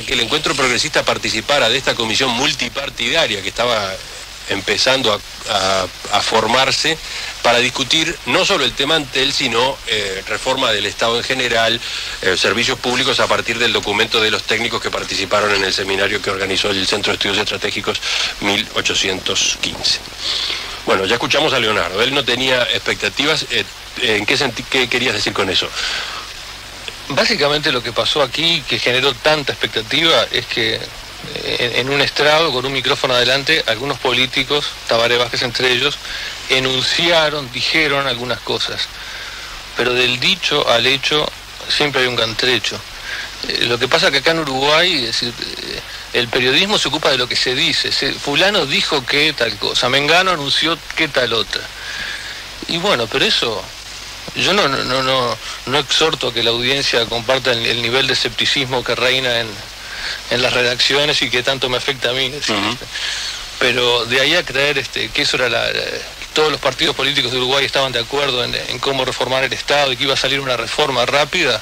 para que el Encuentro Progresista participara de esta comisión multipartidaria que estaba empezando a formarse para discutir no solo el tema Antel, sino reforma del Estado en general, servicios públicos a partir del documento de los técnicos que participaron en el seminario que organizó el Centro de Estudios Estratégicos 1815. Bueno, ya escuchamos a Leonardo, él no tenía expectativas. ¿En qué sentido? ¿Qué querías decir con eso? Básicamente lo que pasó aquí, que generó tanta expectativa, es que en un estrado con un micrófono adelante, algunos políticos, Tabaré Vázquez entre ellos, enunciaron, dijeron algunas cosas, pero del dicho al hecho siempre hay un cantrecho. Lo que pasa que acá en Uruguay, es decir, el periodismo se ocupa de lo que se dice. Fulano dijo que tal cosa, mengano anunció que tal otra, y bueno, pero eso yo no exhorto a que la audiencia comparta el nivel de escepticismo que reina en las redacciones y que tanto me afecta a mí. Uh-huh. Pero de ahí a creer que eso era todos los partidos políticos de Uruguay estaban de acuerdo en cómo reformar el Estado y que iba a salir una reforma rápida.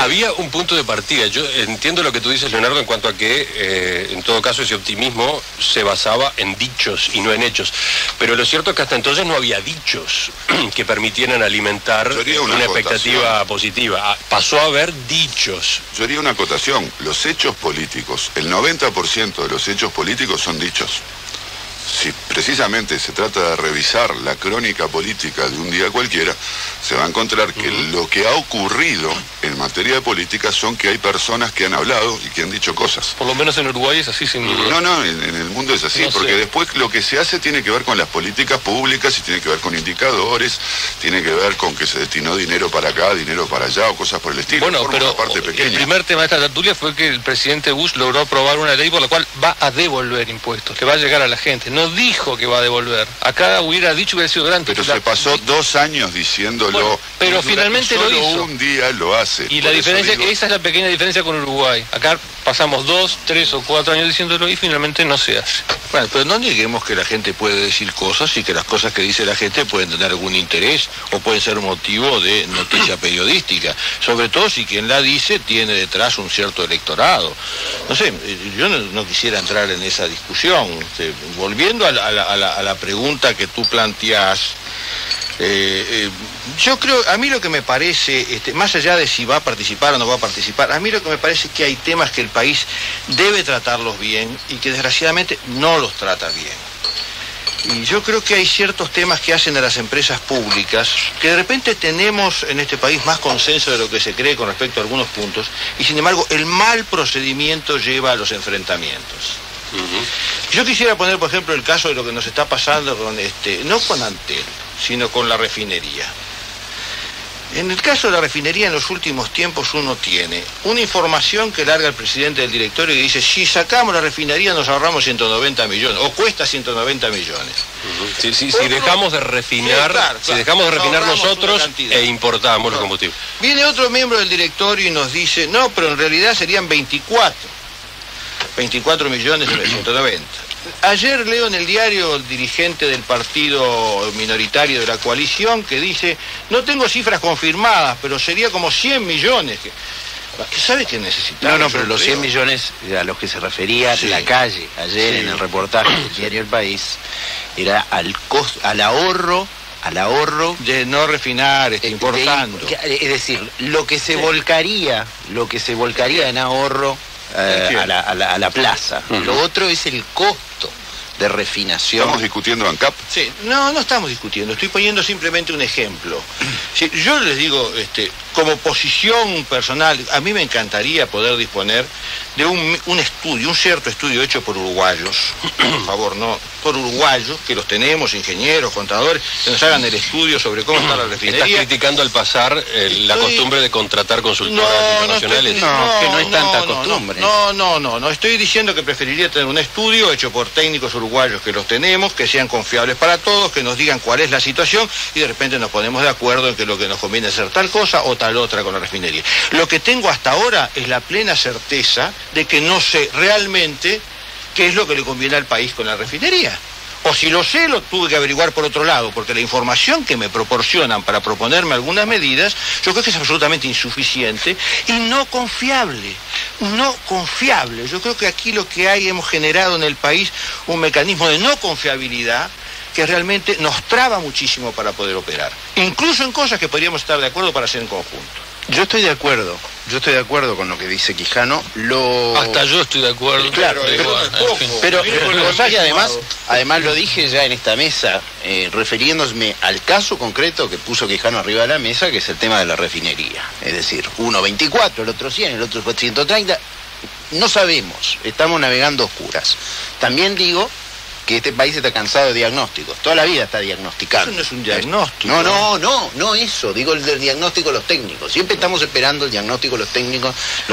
Había un punto de partida. Yo entiendo lo que tú dices, Leonardo, en cuanto a que en todo caso ese optimismo se basaba en dichos y no en hechos, pero lo cierto es que hasta entonces no había dichos que permitieran alimentar una expectativa positiva. Pasó a haber dichos. Yo haría una acotación: los hechos políticos, el 90% de los hechos políticos son dichos. Si precisamente se trata de revisar la crónica política de un día cualquiera, se va a encontrar que lo que ha ocurrido en materia de política son que hay personas que han hablado y que han dicho cosas. Por lo menos en Uruguay es así, sin duda. No, en el mundo es así, no porque sé. Después lo que se hace tiene que ver con las políticas públicas y tiene que ver con indicadores, tiene que ver con que se destinó dinero para acá, dinero para allá o cosas por el estilo. Bueno, pero una parte pequeña. El primer tema de esta tertulia fue que el presidente Bush logró aprobar una ley por la cual va a devolver impuestos, que va a llegar a la gente. No dijo que va a devolver. Acá hubiera dicho que hubiera sido grande. Pero se pasó 2 años diciéndolo. Bueno, pero finalmente lo hizo. Solo un día lo hace. Y la diferencia, digo, esa es la pequeña diferencia con Uruguay. Acá pasamos 2, 3 o 4 años diciéndolo y finalmente no se hace. Bueno, pero no neguemos que la gente puede decir cosas y que las cosas que dice la gente pueden tener algún interés o pueden ser motivo de noticia periodística. Sobre todo si quien la dice tiene detrás un cierto electorado. No sé, yo no quisiera entrar en esa discusión. Volviendo a la pregunta que tú planteás, yo creo, a mí lo que me parece, más allá de si va a participar o no va a participar, a mí lo que me parece es que hay temas que el país debe tratarlos bien y que desgraciadamente no los trata bien. Y yo creo que hay ciertos temas que hacen a las empresas públicas, que de repente tenemos en este país más consenso de lo que se cree con respecto a algunos puntos, y sin embargo el mal procedimiento lleva a los enfrentamientos. Uh-huh. Yo quisiera poner, por ejemplo, el caso de lo que nos está pasando con no con Antel, sino con la refinería. En el caso de la refinería, en los últimos tiempos uno tiene una información que larga el presidente del directorio y dice, si sacamos la refinería nos ahorramos 190 millones, o cuesta 190 millones. Uh-huh. Si dejamos de refinar, si dejamos de refinar nosotros e importamos los combustibles. Viene otro miembro del directorio y nos dice, no, pero en realidad serían 24 millones de 190. Ayer leo en el diario el dirigente del partido minoritario de la coalición que dice, no tengo cifras confirmadas, pero sería como 100 millones. ¿Sabe qué necesitamos? No, pero los 100 millones a los que se refería la calle ayer en el reportaje del diario El País era al costo, al ahorro de no refinar, importando. Es decir, lo que se volcaría en ahorro a la plaza. Uh-huh. Lo otro es el costo de refinación. ¿Estamos discutiendo ANCAP? Sí. No estamos discutiendo, estoy poniendo simplemente un ejemplo. Sí, yo les digo, como posición personal, a mí me encantaría poder disponer de un estudio, un cierto estudio hecho por uruguayos, por favor, no, por uruguayos, que los tenemos, ingenieros, contadores, que nos hagan el estudio sobre cómo está la refinería. ¿Estás criticando al pasar la costumbre de contratar consultoras internacionales? No, que no es tanta costumbre. No, estoy diciendo que preferiría tener un estudio hecho por técnicos uruguayos que los tenemos, que sean confiables para todos, que nos digan cuál es la situación y de repente nos ponemos de acuerdo en que lo que nos conviene es hacer tal cosa o tal otra con la refinería. Lo que tengo hasta ahora es la plena certeza de que no sé realmente qué es lo que le conviene al país con la refinería. O si lo sé, lo tuve que averiguar por otro lado, porque la información que me proporcionan para proponerme algunas medidas, yo creo que es absolutamente insuficiente y no confiable, no confiable. Yo creo que aquí lo que hay, hemos generado en el país un mecanismo de no confiabilidad que realmente nos traba muchísimo para poder operar, incluso en cosas que podríamos estar de acuerdo para hacer en conjunto. Yo estoy de acuerdo con lo que dice Quijano. Hasta yo estoy de acuerdo. Claro, pero además lo dije ya en esta mesa, refiriéndome al caso concreto que puso Quijano arriba de la mesa, que es el tema de la refinería. Es decir, uno 24, el otro 100, el otro 430. No sabemos, estamos navegando oscuras. También digo que este país está cansado de diagnósticos, toda la vida está diagnosticando. Eso no es un diagnóstico. No eso, digo el del diagnóstico de los técnicos. Siempre estamos esperando el diagnóstico de los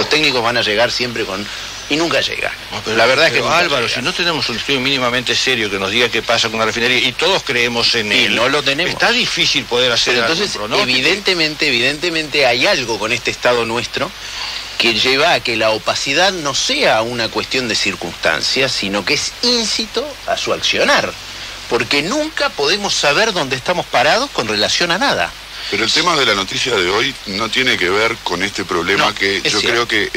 técnicos van a llegar siempre con... y nunca llega. No, pero, la verdad es que Álvaro, llega. Si no tenemos un estudio mínimamente serio que nos diga qué pasa con la refinería, y todos creemos en él, no lo tenemos. Está difícil poder hacer algo. Entonces, evidentemente hay algo con este Estado nuestro que lleva a que la opacidad no sea una cuestión de circunstancias, sino que es íncito a su accionar, porque nunca podemos saber dónde estamos parados con relación a nada. Pero el tema de la noticia de hoy no tiene que ver con este problema, que yo creo que,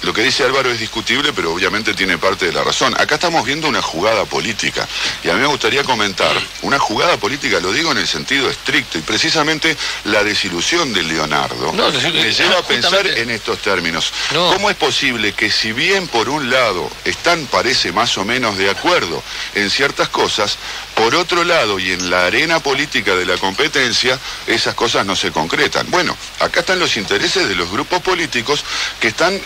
lo que dice Álvaro es discutible, pero obviamente tiene parte de la razón. Acá estamos viendo una jugada política, y a mí me gustaría comentar una jugada política, lo digo en el sentido estricto, y precisamente la desilusión de Leonardo me lleva a pensar justamente en estos términos. ¿Cómo es posible que, si bien por un lado están, parece, más o menos de acuerdo en ciertas cosas, por otro lado, y en la arena política de la competencia, esas cosas no se concretan? Bueno, acá están los intereses de los grupos políticos que están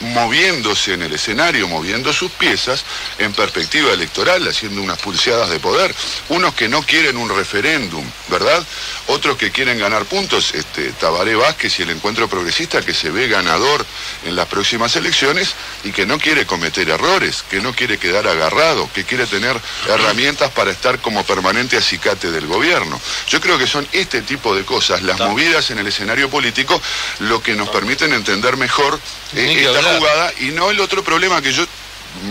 moviéndose en el escenario, moviendo sus piezas en perspectiva electoral, haciendo unas pulseadas de poder. Unos que no quieren un referéndum, ¿verdad? Otros que quieren ganar puntos. Tabaré Vázquez y el Encuentro Progresista, que se ve ganador en las próximas elecciones y que no quiere cometer errores, que no quiere quedar agarrado, que quiere tener herramientas para estar como permanente acicate del gobierno. Yo creo que son este tipo de cosas, las movidas en el escenario político, lo que nos permiten entender mejor esta jugada, y no el otro problema que yo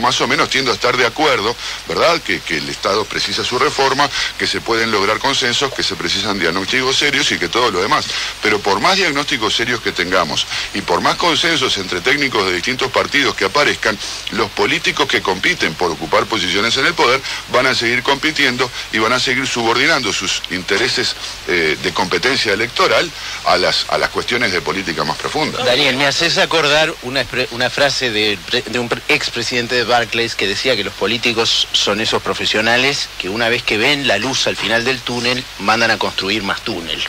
más o menos tiendo a estar de acuerdo, ¿verdad? Que el Estado precisa su reforma, que se pueden lograr consensos, que se precisan diagnósticos serios y que todo lo demás. Pero por más diagnósticos serios que tengamos y por más consensos entre técnicos de distintos partidos que aparezcan, los políticos que compiten por ocupar posiciones en el poder van a seguir compitiendo y van a seguir subordinando sus intereses de competencia electoral a las cuestiones de política más profunda. Daniel, me haces acordar una frase de un expresidente de Barclays, que decía que los políticos son esos profesionales que, una vez que ven la luz al final del túnel, mandan a construir más túnel.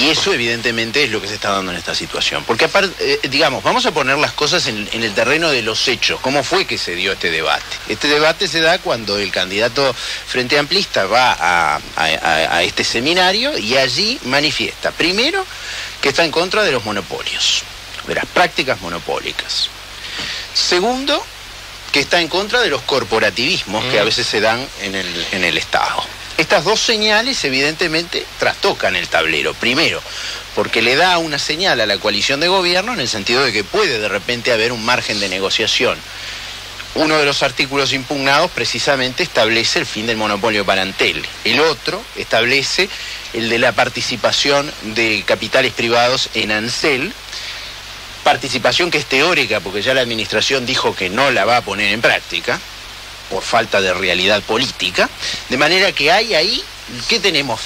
Y eso evidentemente es lo que se está dando en esta situación, porque aparte, vamos a poner las cosas en el terreno de los hechos. ¿Cómo fue que se dio este debate? Este debate se da cuando el candidato Frente Amplista va a este seminario y allí manifiesta, primero, que está en contra de los monopolios, de las prácticas monopólicas. Segundo, que está en contra de los corporativismos que a veces se dan en el Estado. Estas dos señales evidentemente trastocan el tablero. Primero, porque le da una señal a la coalición de gobierno en el sentido de que puede de repente haber un margen de negociación. Uno de los artículos impugnados precisamente establece el fin del monopolio para Antel. El otro establece el de la participación de capitales privados en Ansel, participación que es teórica, porque ya la administración dijo que no la va a poner en práctica por falta de realidad política. De manera que hay ahí, ¿qué tenemos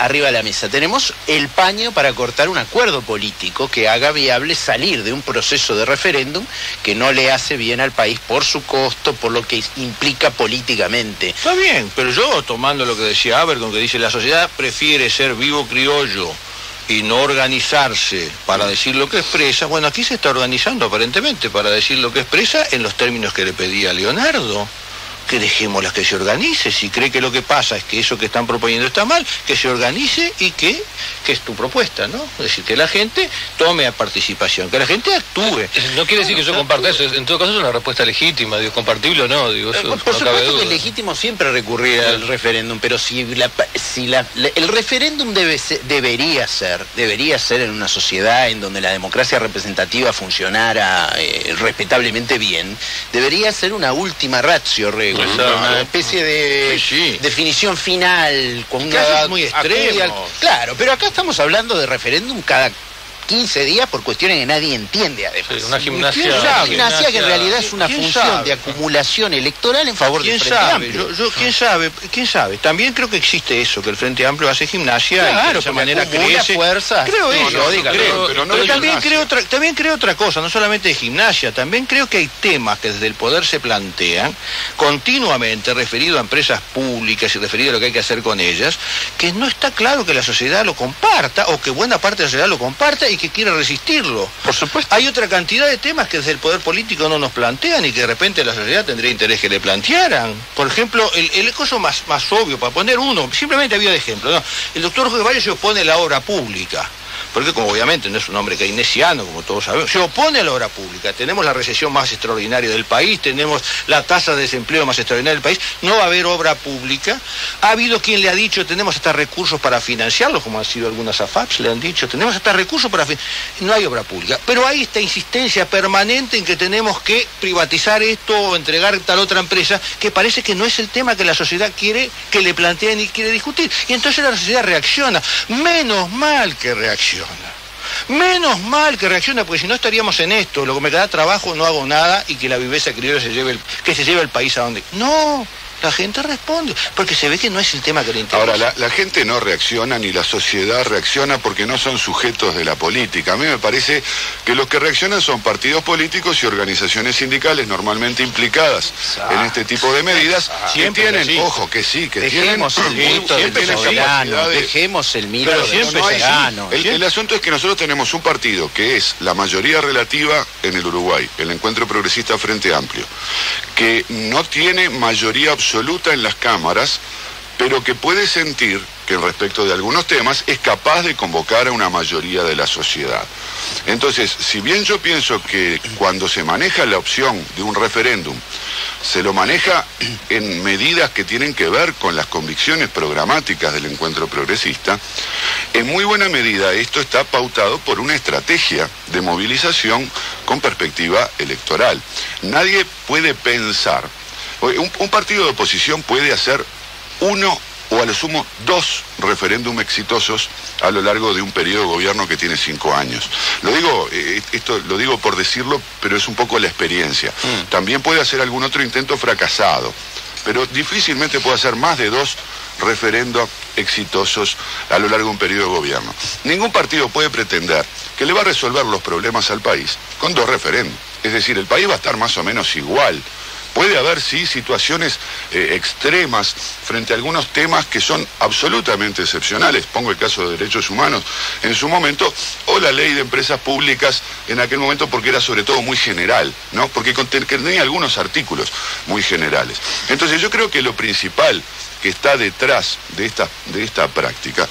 arriba de la mesa? Tenemos el paño para cortar un acuerdo político que haga viable salir de un proceso de referéndum que no le hace bien al país por su costo, por lo que implica políticamente. Está bien, pero yo, tomando lo que decía Aberdon, que dice: la sociedad prefiere ser vivo criollo y no organizarse para decir lo que expresa. Bueno, aquí se está organizando aparentemente para decir lo que expresa en los términos que le pedía Leonardo. Que dejémoslas que se organice. Si cree que lo que pasa es que eso que están proponiendo está mal, que se organice y que es tu propuesta, ¿no? Es decir, que la gente tome participación, que la gente actúe. No quiere decir que yo comparta eso. En todo caso es una respuesta legítima, digo, compartible o no, digo, eso, por supuesto que es legítimo siempre recurrir al referéndum, pero el referéndum debería ser en una sociedad en donde la democracia representativa funcionara respetablemente bien, debería ser una última ratio político, claro. Una especie de definición final. Con casos muy extremos. Claro, pero acá estamos hablando de referéndum cada 15 días por cuestiones que nadie entiende, además. Sí, una gimnasia. Una gimnasia que en realidad es una función de acumulación electoral en favor del Frente Amplio. ¿Quién sabe? También creo que existe eso, que el Frente Amplio hace gimnasia y de esa manera crece. Fuerzas. Pero también creo otra cosa, no solamente de gimnasia, también creo que hay temas que desde el poder se plantean continuamente referido a empresas públicas y referido a lo que hay que hacer con ellas, que no está claro que la sociedad lo comparta o que buena parte de la sociedad lo comparta y que quiere resistirlo. Por supuesto. Hay otra cantidad de temas que desde el poder político no nos plantean y que de repente la sociedad tendría interés que le plantearan. Por ejemplo, el coso más obvio, para poner uno, simplemente había de ejemplo, ¿no? El doctor Jorge Valle se opone a la obra pública. Porque como obviamente no es un hombre keynesiano, como todos sabemos, se opone a la obra pública. Tenemos la recesión más extraordinaria del país, tenemos la tasa de desempleo más extraordinaria del país, no va a haber obra pública. Ha habido quien le ha dicho, tenemos hasta recursos para financiarlos, como han sido algunas AFAPs, le han dicho, tenemos hasta recursos para financiarlos. No hay obra pública. Pero hay esta insistencia permanente en que tenemos que privatizar esto o entregar tal otra empresa, que parece que no es el tema que la sociedad quiere, que le planteen y quiere discutir. Y entonces la sociedad reacciona. Menos mal que reacciona. Menos mal que reacciona, porque si no estaríamos en esto, lo que me queda trabajo, no hago nada y que la viveza criolla se lleve el país a donde... No, la gente responde, porque se ve que no es el tema que le interesa. Ahora, la gente no reacciona ni la sociedad reacciona porque no son sujetos de la política. A mí me parece que los que reaccionan son partidos políticos y organizaciones sindicales normalmente implicadas en este tipo de medidas. Siempre tienen, dejemos el mito de el asunto es que nosotros tenemos un partido que es la mayoría relativa en el Uruguay, el Encuentro Progresista Frente Amplio, que no tiene mayoría absoluta en las cámaras, pero que puede sentir que respecto de algunos temas es capaz de convocar a una mayoría de la sociedad. Entonces, si bien yo pienso que cuando se maneja la opción de un referéndum, se lo maneja en medidas que tienen que ver con las convicciones programáticas del Encuentro Progresista, en muy buena medida esto está pautado por una estrategia de movilización con perspectiva electoral. Nadie puede pensar... Un partido de oposición puede hacer uno o a lo sumo dos referéndum exitosos a lo largo de un periodo de gobierno que tiene 5 años. Esto lo digo por decirlo, pero es un poco la experiencia. También puede hacer algún otro intento fracasado, pero difícilmente puede hacer más de dos referéndum exitosos a lo largo de un periodo de gobierno. Ningún partido puede pretender que le va a resolver los problemas al país con 2 referéndum. Es decir, el país va a estar más o menos igual. Puede haber, sí, situaciones extremas frente a algunos temas que son absolutamente excepcionales. Pongo el caso de derechos humanos en su momento, o la ley de empresas públicas en aquel momento, porque era sobre todo muy general, ¿no? Porque tenía algunos artículos muy generales. Entonces yo creo que lo principal que está detrás de esta práctica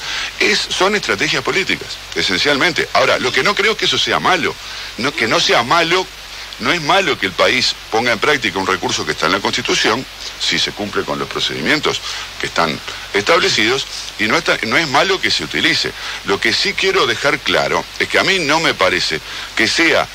son estrategias políticas, esencialmente. Ahora, lo que no creo es que eso sea malo, no es malo que el país ponga en práctica un recurso que está en la Constitución, si se cumple con los procedimientos que están establecidos, y no es malo que se utilice. Lo que sí quiero dejar claro es que a mí no me parece que sea...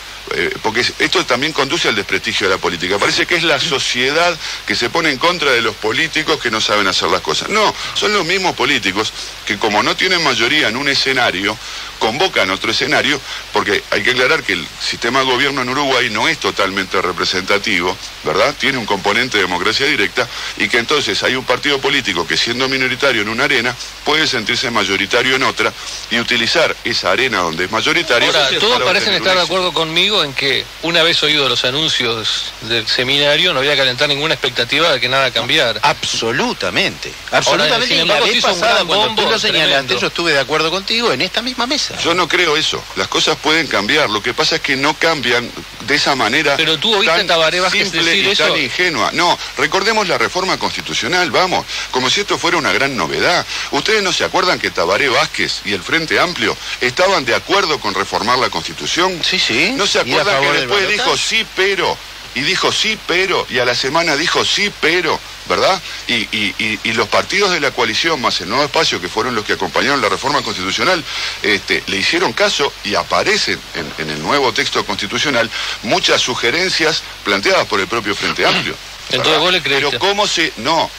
porque esto también conduce al desprestigio de la política. Parece que es la sociedad que se pone en contra de los políticos que no saben hacer las cosas. No, son los mismos políticos que, como no tienen mayoría en un escenario, convocan otro escenario, porque hay que aclarar que el sistema de gobierno en Uruguay no es totalmente representativo, ¿verdad? Tiene un componente de democracia directa, y que entonces hay un partido político que, siendo minoritario en una arena, puede sentirse mayoritario en otra y utilizar esa arena donde es mayoritario. Ahora, todos parecen estar de acuerdo conmigo en que, una vez oído los anuncios del seminario, no había que alentar ninguna expectativa de que nada cambiara. Absolutamente. Ahora, sin embargo, se hizo un gran bombo. Tú lo señalaste, yo estuve de acuerdo contigo en esta misma mesa. Yo no creo eso. Las cosas pueden cambiar. Lo que pasa es que no cambian de esa manera. Pero tú oíste a Tabaré Vázquez decir eso. Tan ingenua. No, recordemos la reforma constitucional, vamos, como si esto fuera una gran novedad. ¿Ustedes no se acuerdan que Tabaré Vázquez y el Frente Amplio estaban de acuerdo con reformar la Constitución? Sí. ¿No se acuerdan que después dijo sí, pero? Y dijo sí, pero, y a la semana dijo sí, pero, ¿verdad? Y los partidos de la coalición, más el Nuevo Espacio, que fueron los que acompañaron la reforma constitucional, le hicieron caso y aparecen en el nuevo texto constitucional muchas sugerencias planteadas por el propio Frente Amplio. Entonces vos le creíste. Pero cómo se... No,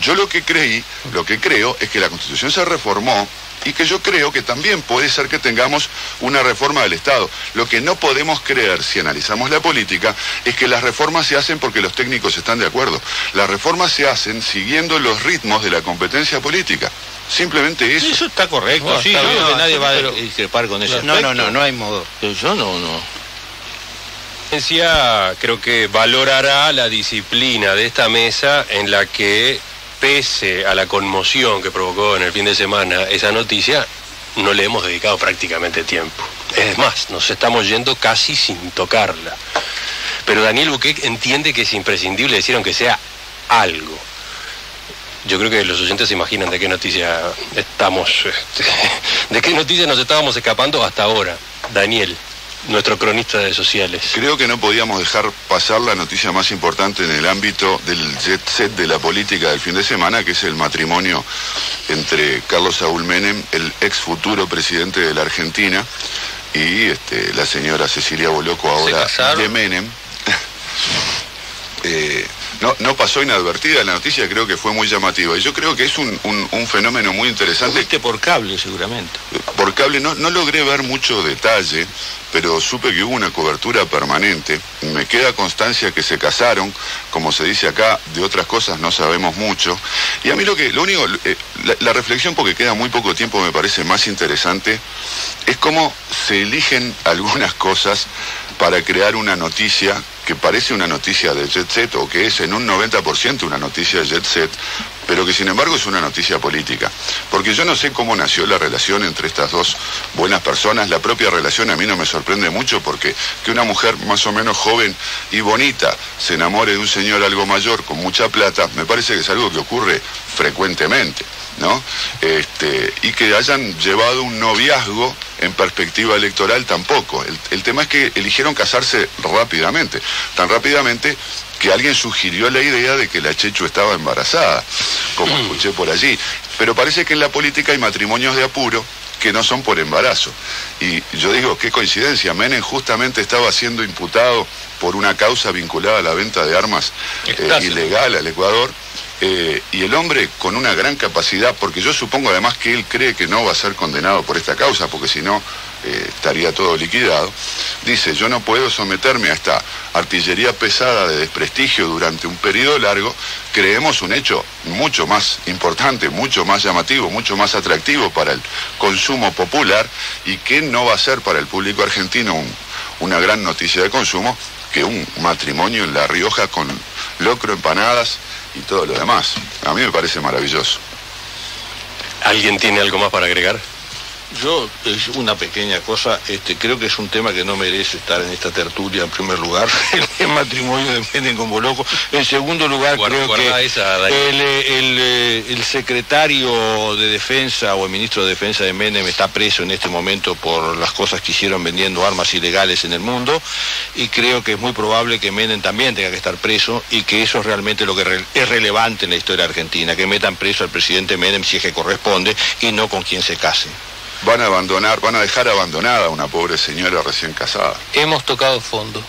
yo lo que creí, lo que creo, es que la Constitución se reformó y que yo creo que también puede ser que tengamos una reforma del Estado. Lo que no podemos creer, si analizamos la política, es que las reformas se hacen porque los técnicos están de acuerdo. Las reformas se hacen siguiendo los ritmos de la competencia política. Simplemente eso. Eso está correcto, no, sí, está bien, que nadie va a discrepar con eso. No hay modo. Yo no. Creo que valorará la disciplina de esta mesa en la que, pese a la conmoción que provocó en el fin de semana esa noticia, no le hemos dedicado prácticamente tiempo. Es más, nos estamos yendo casi sin tocarla. Pero Daniel Buquet entiende que es imprescindible decir aunque sea algo. Yo creo que los oyentes se imaginan de qué noticia estamos, de qué noticia nos estábamos escapando hasta ahora. Daniel, nuestro cronista de sociales. Creo que no podíamos dejar pasar la noticia más importante en el ámbito del jet set de la política del fin de semana, que es el matrimonio entre Carlos Saúl Menem, el ex futuro presidente de la Argentina, y la señora Cecilia Bolocco, ahora de Menem. No pasó inadvertida la noticia, creo que fue muy llamativa. Y yo creo que es un fenómeno muy interesante. Lo viste por cable, seguramente. Por cable no logré ver mucho detalle, pero supe que hubo una cobertura permanente. Me queda constancia que se casaron, como se dice acá, de otras cosas no sabemos mucho. Y a mí la reflexión, porque queda muy poco tiempo, me parece más interesante, es cómo se eligen algunas cosas para crear una noticia que parece una noticia de jet set, o que es en un 90% una noticia de jet set, pero que sin embargo es una noticia política. Porque yo no sé cómo nació la relación entre estas dos buenas personas. La propia relación a mí no me sorprende mucho, porque que una mujer más o menos joven y bonita se enamore de un señor algo mayor con mucha plata, me parece que es algo que ocurre frecuentemente, ¿no? Y que hayan llevado un noviazgo en perspectiva electoral tampoco. El tema es que eligieron casarse rápidamente, tan rápidamente que alguien sugirió la idea de que la Chechu estaba embarazada, como escuché por allí. Pero parece que en la política hay matrimonios de apuro que no son por embarazo. Y yo digo, qué coincidencia, Menem justamente estaba siendo imputado por una causa vinculada a la venta de armas ilegal al Ecuador. Y el hombre con una gran capacidad, porque yo supongo además que él cree que no va a ser condenado por esta causa, porque si no estaría todo liquidado, dice: yo no puedo someterme a esta artillería pesada de desprestigio durante un periodo largo. Creemos un hecho mucho más importante, mucho más llamativo, mucho más atractivo para el consumo popular, y que no va a ser para el público argentino una gran noticia de consumo, que un matrimonio en La Rioja con locro, empanadas y todo lo demás. A mí me parece maravilloso. ¿Alguien tiene algo más para agregar? Yo, es una pequeña cosa, creo que es un tema que no merece estar en esta tertulia. En primer lugar, el matrimonio de Menem con Bolocco. En segundo lugar, creo que el secretario de Defensa o el ministro de Defensa de Menem está preso en este momento por las cosas que hicieron vendiendo armas ilegales en el mundo, y creo que es muy probable que Menem también tenga que estar preso, y que eso es realmente lo que es relevante en la historia argentina, que metan preso al presidente Menem si es que corresponde, y no con quien se case. Van a dejar abandonada a una pobre señora recién casada. Hemos tocado fondo.